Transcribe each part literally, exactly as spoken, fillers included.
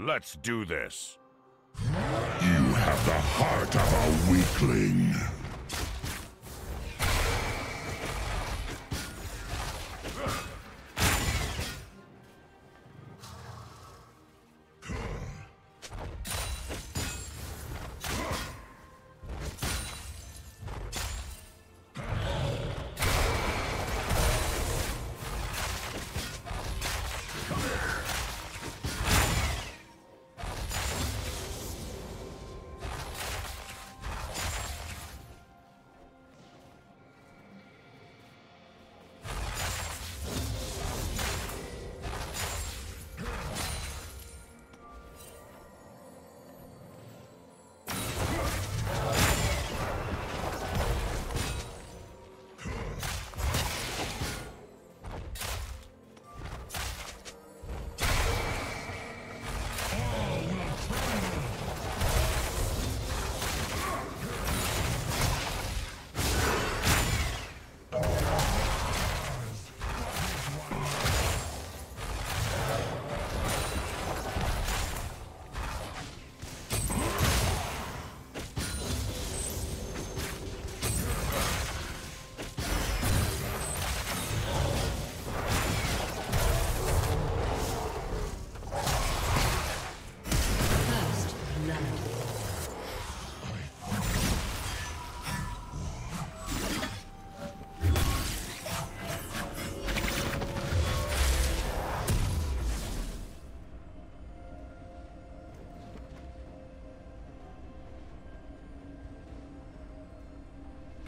Let's do this. You have the heart of a weakling.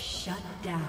Shut down.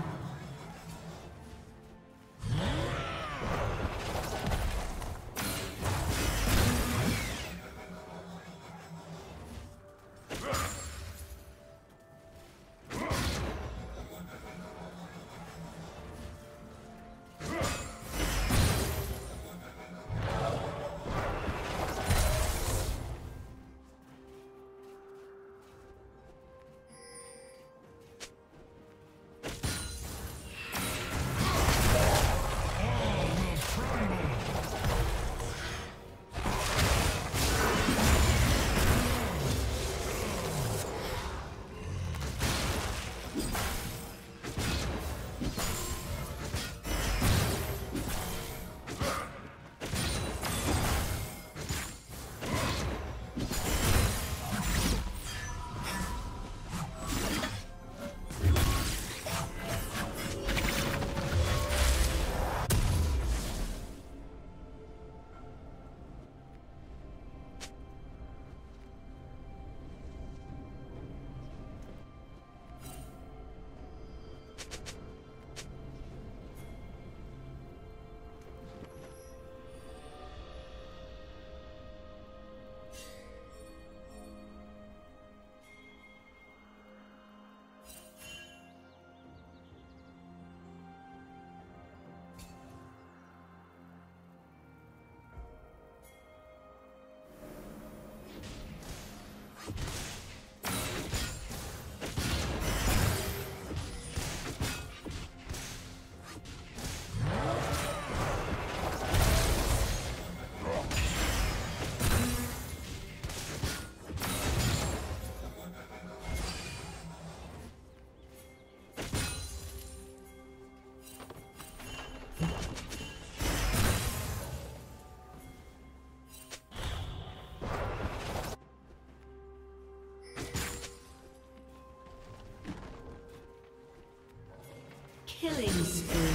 Killing spree.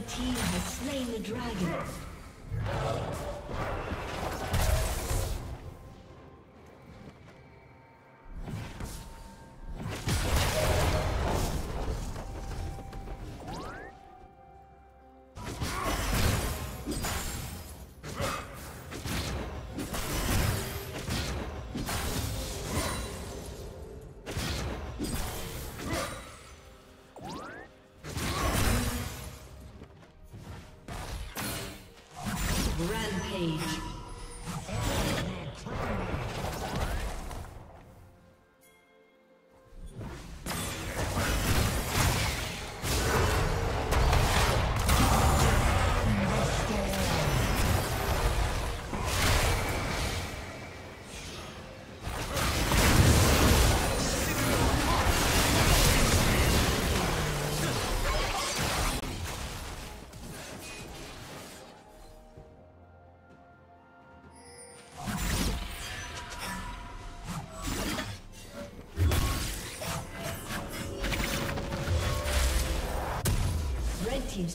Red team has slain the dragon. Rampage. Team's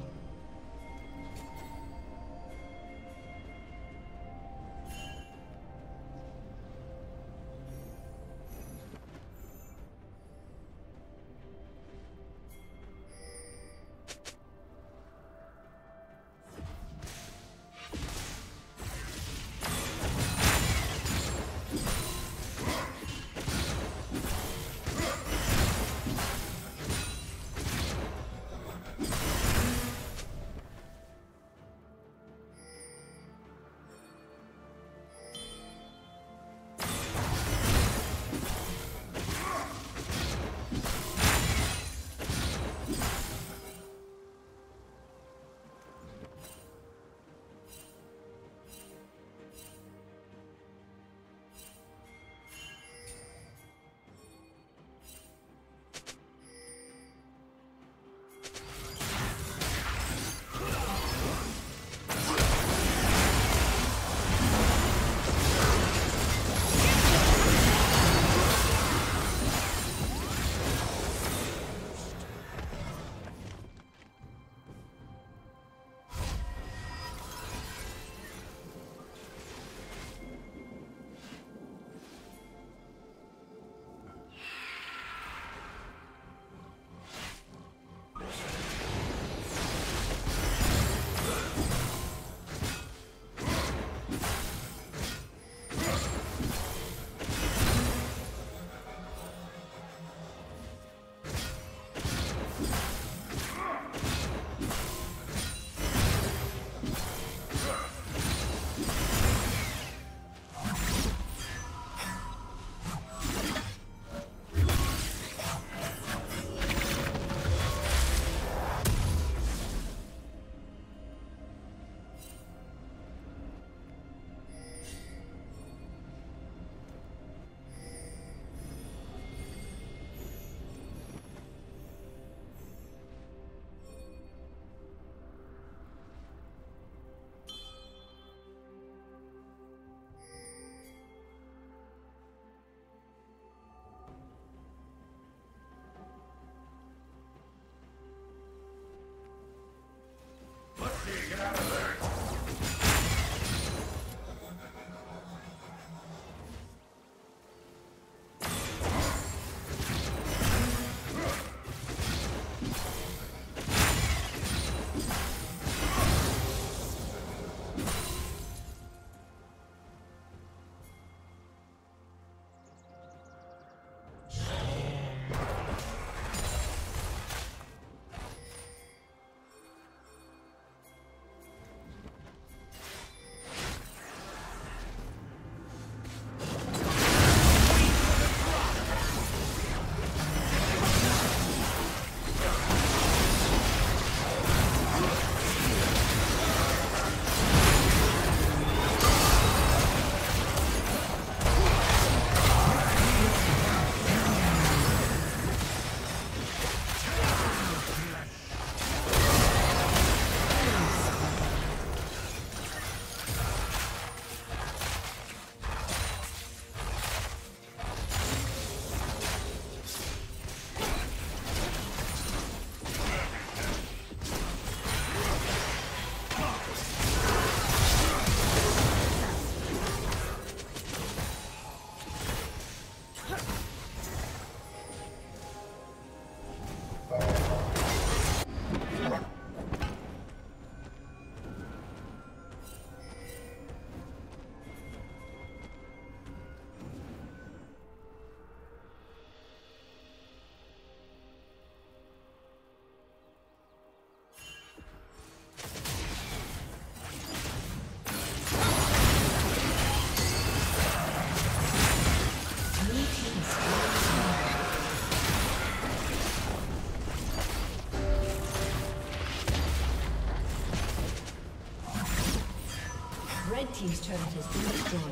team's turret has been destroyed.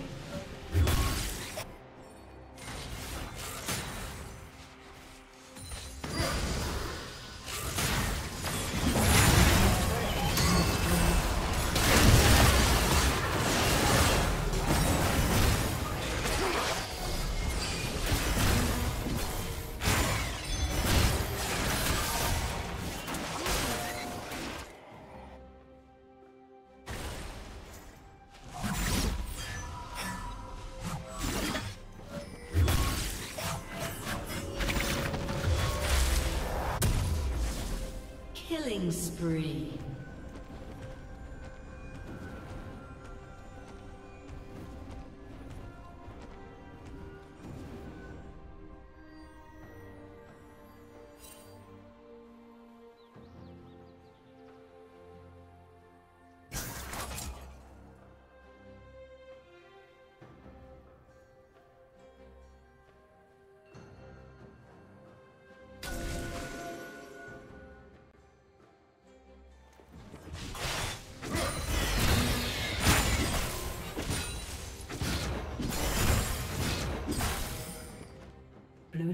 Killing spree. Blue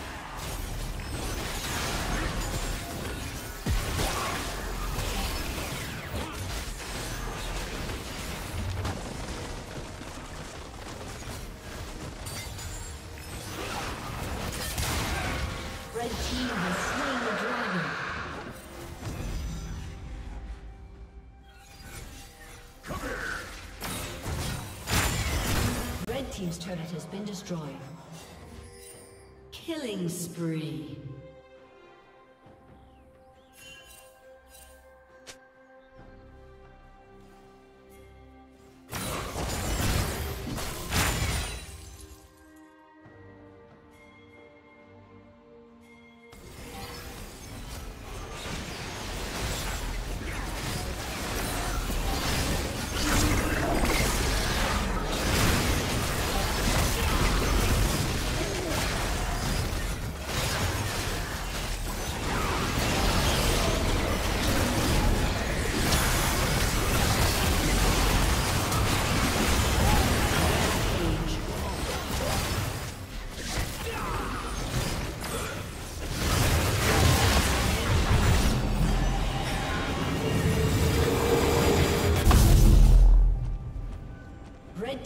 destroyed. Killing spree. Red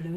Blue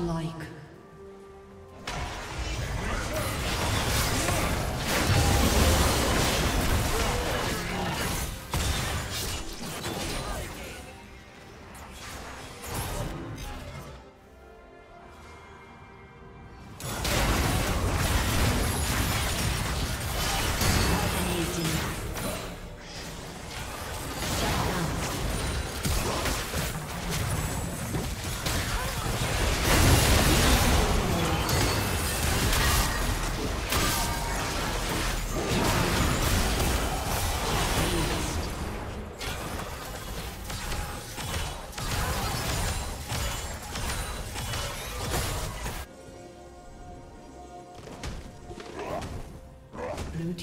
Like. Blue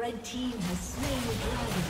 Red team has slain the dragon.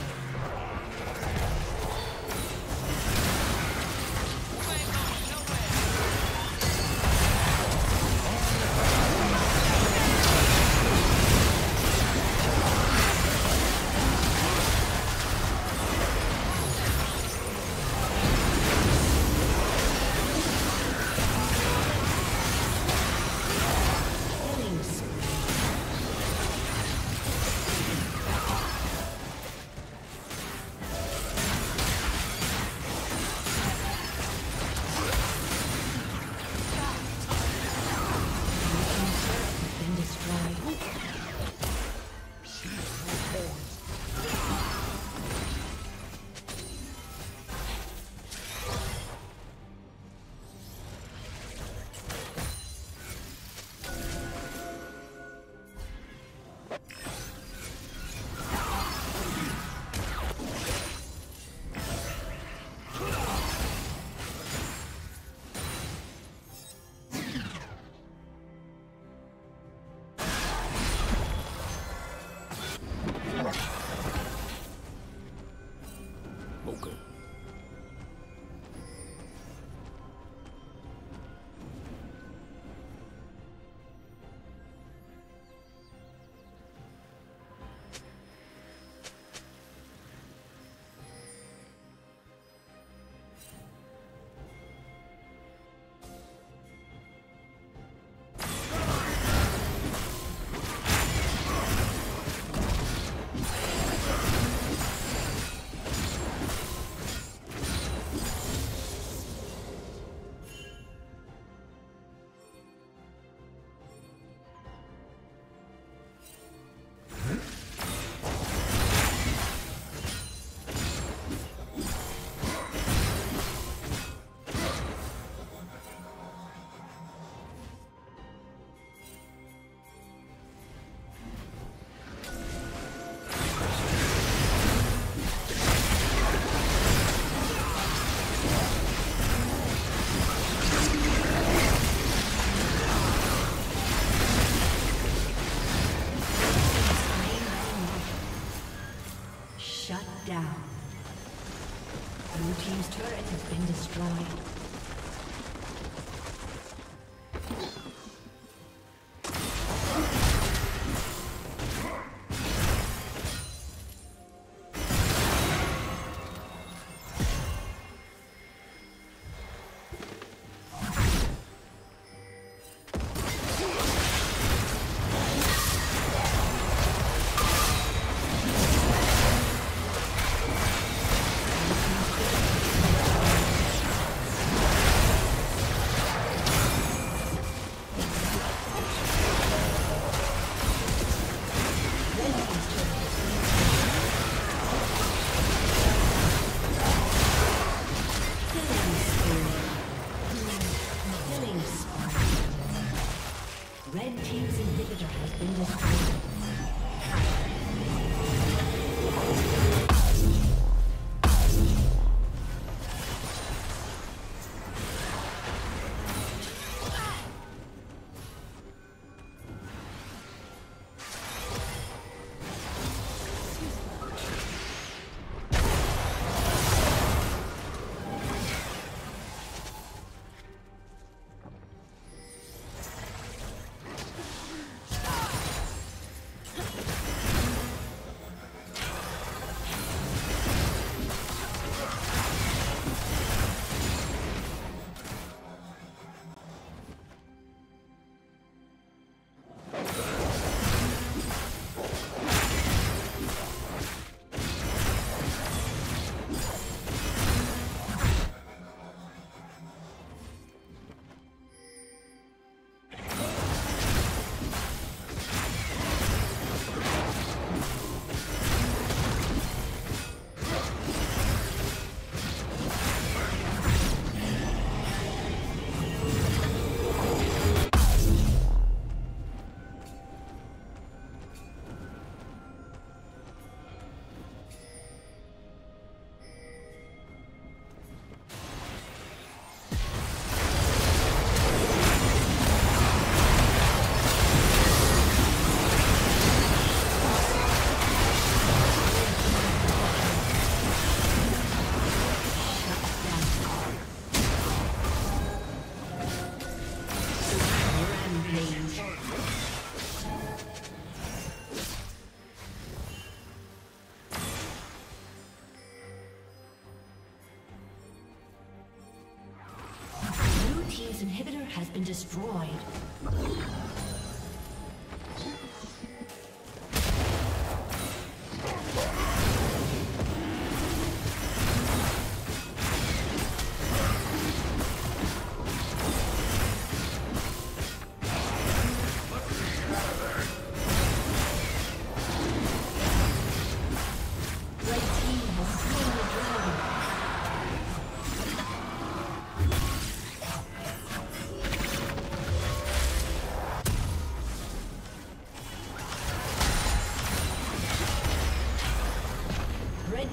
has been destroyed.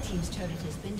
Team's turret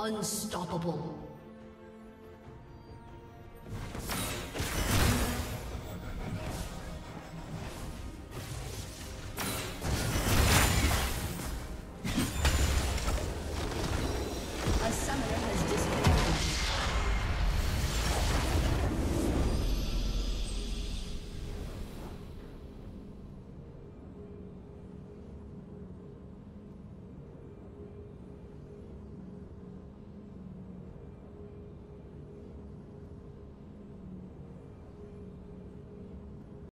Unstoppable.